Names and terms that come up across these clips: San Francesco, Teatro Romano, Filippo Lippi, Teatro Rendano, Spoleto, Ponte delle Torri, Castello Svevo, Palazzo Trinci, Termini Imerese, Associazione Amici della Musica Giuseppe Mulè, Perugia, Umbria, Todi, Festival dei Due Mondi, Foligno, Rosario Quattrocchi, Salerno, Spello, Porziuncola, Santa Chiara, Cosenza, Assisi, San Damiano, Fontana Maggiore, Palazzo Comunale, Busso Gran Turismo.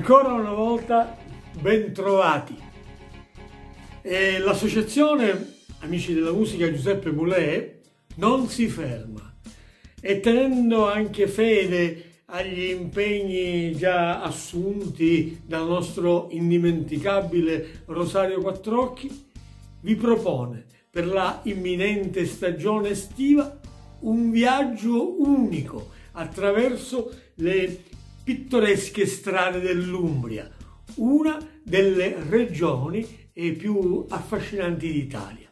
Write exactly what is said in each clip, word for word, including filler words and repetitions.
Ancora una volta ben trovati. L'associazione Amici della Musica Giuseppe Mulè non si ferma e, tenendo anche fede agli impegni già assunti dal nostro indimenticabile Rosario Quattrocchi, vi propone per la imminente stagione estiva un viaggio unico attraverso le pittoresche strade dell'Umbria, una delle regioni più affascinanti d'Italia.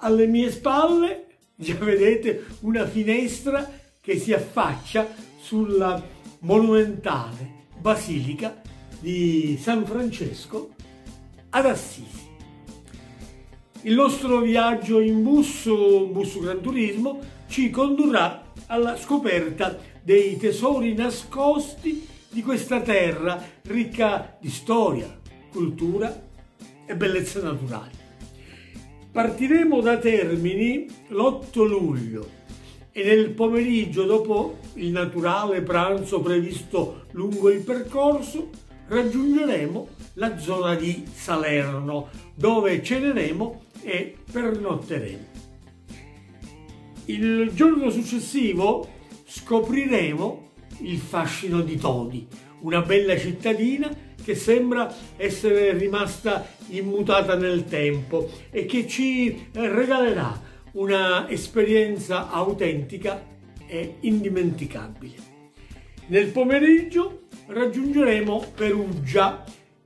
Alle mie spalle già vedete una finestra che si affaccia sulla monumentale basilica di San Francesco ad Assisi. Il nostro viaggio in busso, Busso Gran Turismo, ci condurrà alla scoperta dei tesori nascosti di questa terra ricca di storia, cultura e bellezze naturali. Partiremo da Termini l'otto luglio e nel pomeriggio, dopo il naturale pranzo previsto lungo il percorso, raggiungeremo la zona di Salerno, dove ceneremo e pernotteremo. Il giorno successivo scopriremo il fascino di Todi, una bella cittadina che sembra essere rimasta immutata nel tempo e che ci regalerà una esperienza autentica e indimenticabile. Nel pomeriggio raggiungeremo Perugia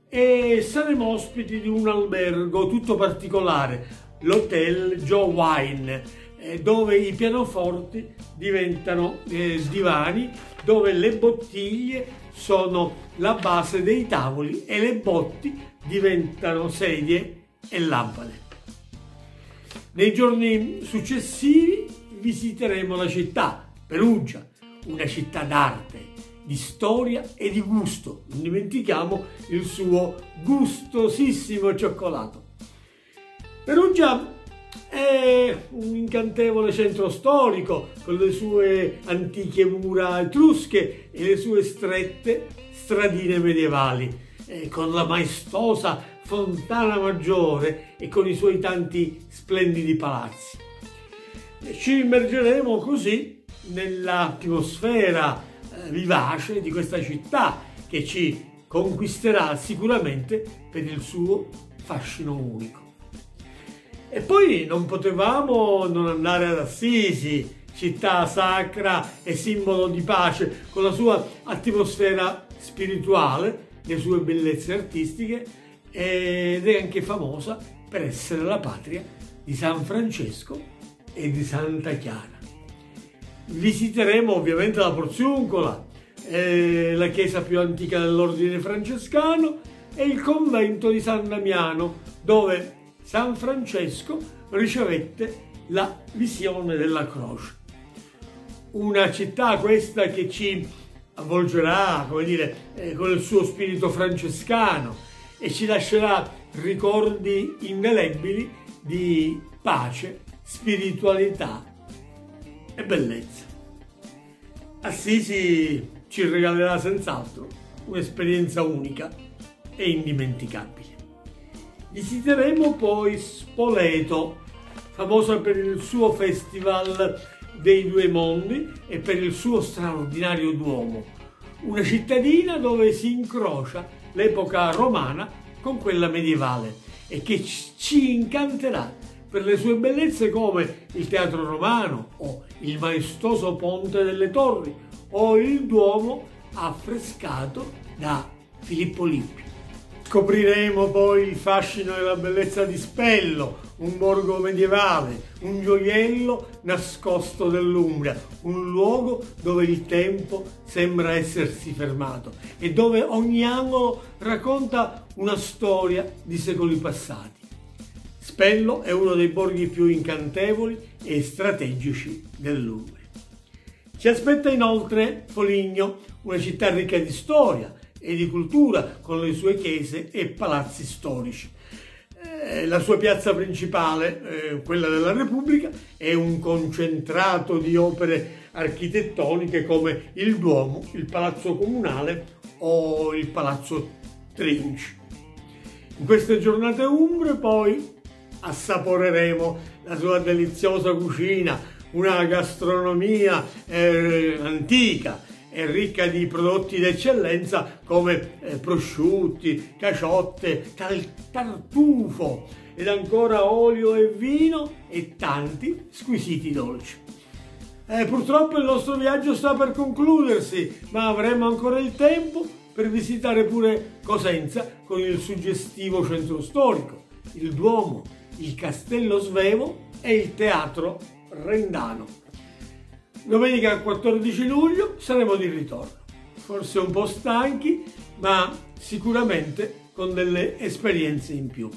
e saremo ospiti di un albergo tutto particolare, l'Hotel Joe Wine, dove i pianoforti diventano eh, divani, dove le bottiglie sono la base dei tavoli e le botti diventano sedie e lampade. Nei giorni successivi visiteremo la città, Perugia, una città d'arte, di storia e di gusto. Non dimentichiamo il suo gustosissimo cioccolato. Perugia è un incantevole centro storico con le sue antiche mura etrusche e le sue strette stradine medievali, eh, con la maestosa Fontana Maggiore e con i suoi tanti splendidi palazzi. Ci immergeremo così nell'atmosfera eh, vivace di questa città, che ci conquisterà sicuramente per il suo fascino unico. E poi non potevamo non andare ad Assisi, città sacra e simbolo di pace, con la sua atmosfera spirituale, le sue bellezze artistiche, ed è anche famosa per essere la patria di San Francesco e di Santa Chiara. Visiteremo ovviamente la Porziuncola, eh, la chiesa più antica dell'ordine francescano, e il convento di San Damiano, dove San Francesco ricevette la visione della croce. Una città, questa, che ci avvolgerà, come dire, eh, con il suo spirito francescano e ci lascerà ricordi indelebili di pace, spiritualità e bellezza. Assisi ci regalerà senz'altro un'esperienza unica e indimenticabile. Visiteremo poi Spoleto, famosa per il suo Festival dei Due Mondi e per il suo straordinario duomo, una cittadina dove si incrocia l'epoca romana con quella medievale e che ci incanterà per le sue bellezze, come il Teatro Romano o il maestoso Ponte delle Torri o il duomo affrescato da Filippo Lippi. Scopriremo poi il fascino e la bellezza di Spello, un borgo medievale, un gioiello nascosto dell'Umbria, un luogo dove il tempo sembra essersi fermato e dove ogni angolo racconta una storia di secoli passati. Spello è uno dei borghi più incantevoli e strategici dell'Umbria. Ci aspetta inoltre Foligno, una città ricca di storia e di cultura, con le sue chiese e palazzi storici. Eh, la sua piazza principale, eh, quella della Repubblica, è un concentrato di opere architettoniche come il Duomo, il Palazzo Comunale o il Palazzo Trinci. In queste giornate umbre poi assaporeremo la sua deliziosa cucina, una gastronomia eh, antica e ricca di prodotti d'eccellenza come eh, prosciutti, caciotte, tartufo ed ancora olio e vino e tanti squisiti dolci. Eh, purtroppo il nostro viaggio sta per concludersi, ma avremo ancora il tempo per visitare pure Cosenza con il suggestivo centro storico, il Duomo, il Castello Svevo e il Teatro Rendano. Domenica quattordici luglio saremo di ritorno, forse un po' stanchi, ma sicuramente con delle esperienze in più.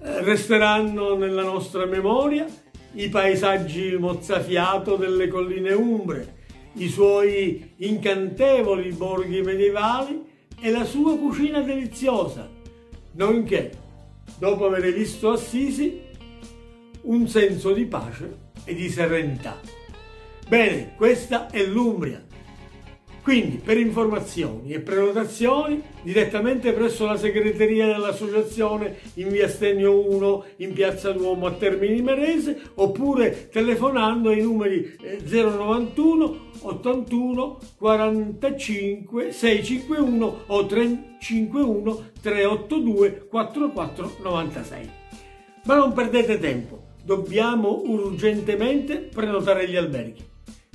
Eh, resteranno nella nostra memoria i paesaggi mozzafiato delle colline umbre, i suoi incantevoli borghi medievali e la sua cucina deliziosa, nonché, dopo aver visto Assisi, un senso di pace e di serenità. Bene, questa è l'Umbria. Quindi, per informazioni e prenotazioni, direttamente presso la segreteria dell'associazione in via Stennio uno, in piazza Duomo a Termini Imerese, oppure telefonando ai numeri zero novantuno ottantuno quarantacinque seicentocinquantuno o trecentocinquantuno trecentottantadue quattromilaquattrocentonovantasei. Ma non perdete tempo, dobbiamo urgentemente prenotare gli alberghi.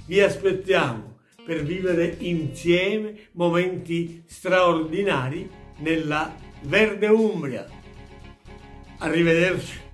Vi aspettiamo per vivere insieme momenti straordinari nella verde Umbria. Arrivederci!